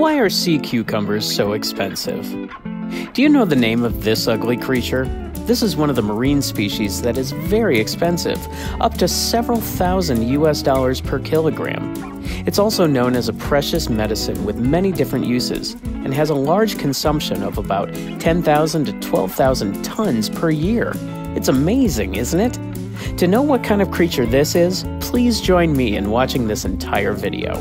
Why are sea cucumbers so expensive? Do you know the name of this ugly creature? This is one of the marine species that is very expensive, up to several thousand US $ per kilogram. It's also known as a precious medicine with many different uses and has a large consumption of about 10,000 to 12,000 tons per year. It's amazing, isn't it? To know what kind of creature this is, please join me in watching this entire video.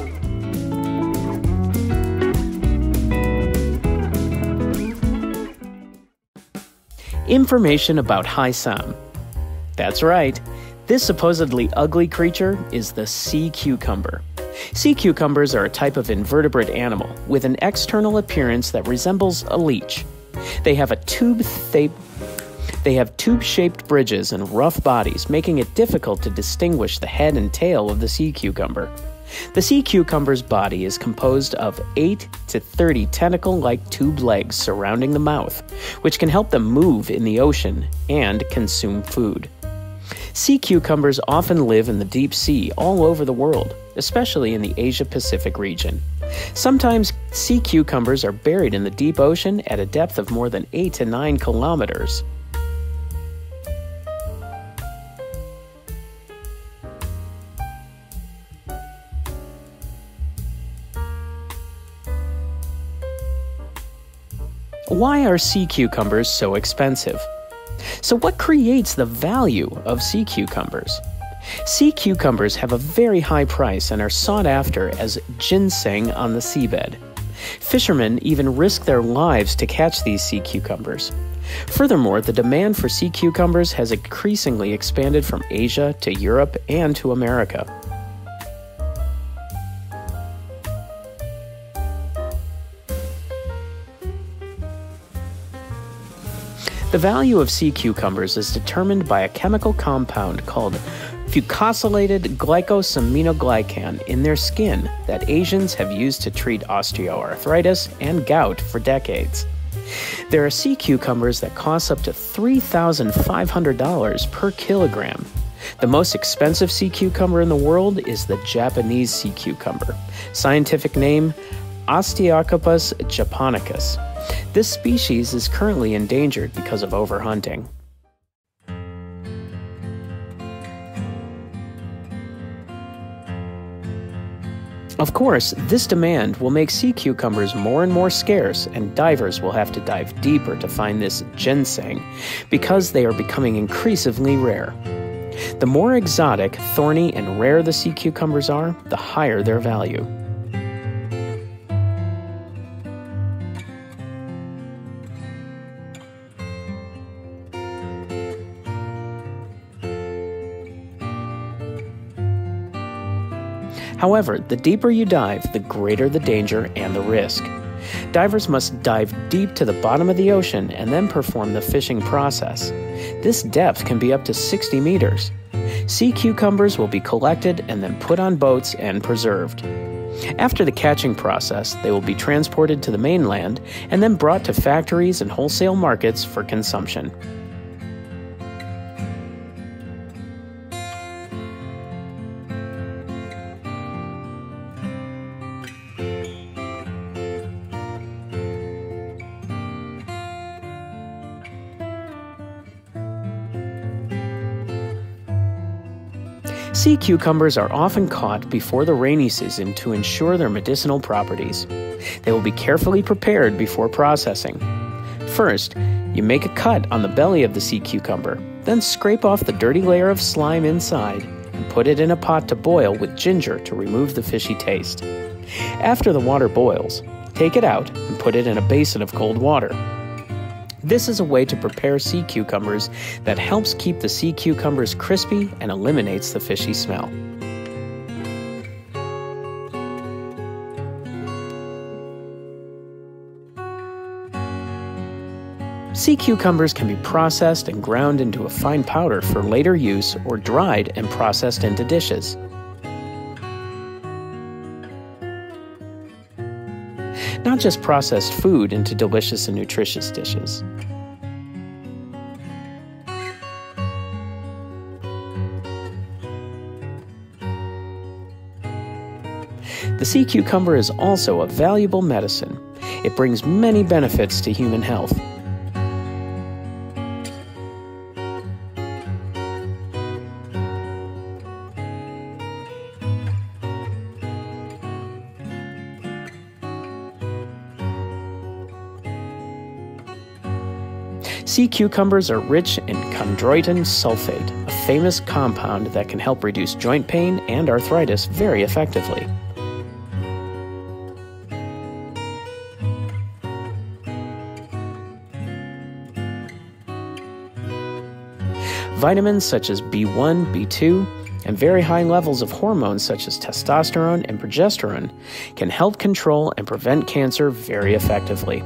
Information about Haisam. That's right, this supposedly ugly creature is the sea cucumber. Sea cucumbers are a type of invertebrate animal with an external appearance that resembles a leech. They have tube-shaped bridges and rough bodies, making it difficult to distinguish the head and tail of the sea cucumber. The sea cucumber's body is composed of 8 to 30 tentacle-like tube legs surrounding the mouth, which can help them move in the ocean and consume food. Sea cucumbers often live in the deep sea all over the world, especially in the Asia-Pacific region. Sometimes sea cucumbers are buried in the deep ocean at a depth of more than 8 to 9 kilometers. Why are sea cucumbers so expensive? So what creates the value of sea cucumbers? Sea cucumbers have a very high price and are sought after as ginseng on the seabed. Fishermen even risk their lives to catch these sea cucumbers. Furthermore, the demand for sea cucumbers has increasingly expanded from Asia to Europe and to America. The value of sea cucumbers is determined by a chemical compound called fucosylated glycosaminoglycan in their skin that Asians have used to treat osteoarthritis and gout for decades. There are sea cucumbers that cost up to $3,500 per kilogram. The most expensive sea cucumber in the world is the Japanese sea cucumber, scientific name Stichopus japonicus. This species is currently endangered because of overhunting. Of course, this demand will make sea cucumbers more and more scarce, and divers will have to dive deeper to find this ginseng because they are becoming increasingly rare. The more exotic, thorny, and rare the sea cucumbers are, the higher their value. However, the deeper you dive, the greater the danger and the risk. Divers must dive deep to the bottom of the ocean and then perform the fishing process. This depth can be up to 60 meters. Sea cucumbers will be collected and then put on boats and preserved. After the catching process, they will be transported to the mainland and then brought to factories and wholesale markets for consumption. Sea cucumbers are often caught before the rainy season to ensure their medicinal properties. They will be carefully prepared before processing. First, you make a cut on the belly of the sea cucumber, then scrape off the dirty layer of slime inside and put it in a pot to boil with ginger to remove the fishy taste. After the water boils, take it out and put it in a basin of cold water. This is a way to prepare sea cucumbers that helps keep the sea cucumbers crispy and eliminates the fishy smell. Sea cucumbers can be processed and ground into a fine powder for later use or dried and processed into dishes. Not just processed food into delicious and nutritious dishes. The sea cucumber is also a valuable medicine. It brings many benefits to human health. Sea cucumbers are rich in chondroitin sulfate, a famous compound that can help reduce joint pain and arthritis very effectively. Vitamins such as B1, B2, and very high levels of hormones such as testosterone and progesterone can help control and prevent cancer very effectively.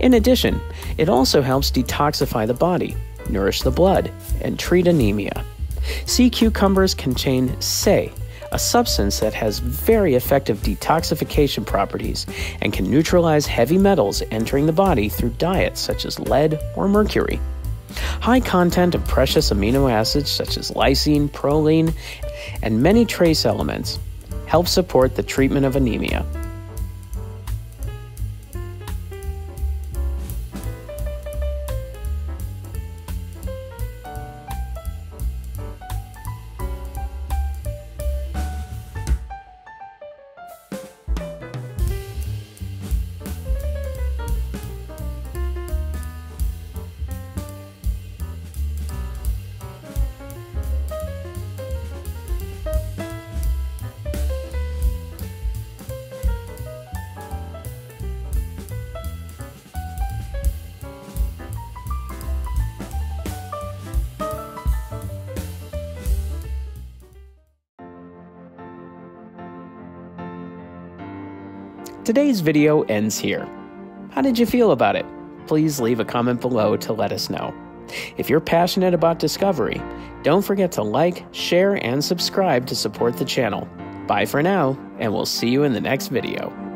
In addition, it also helps detoxify the body, nourish the blood, and treat anemia. Sea cucumbers contain say, a substance that has very effective detoxification properties and can neutralize heavy metals entering the body through diets such as lead or mercury. High content of precious amino acids such as lysine, proline, and many trace elements help support the treatment of anemia. Today's video ends here. How did you feel about it? Please leave a comment below to let us know. If you're passionate about discovery, don't forget to like, share, and subscribe to support the channel. Bye for now, and we'll see you in the next video.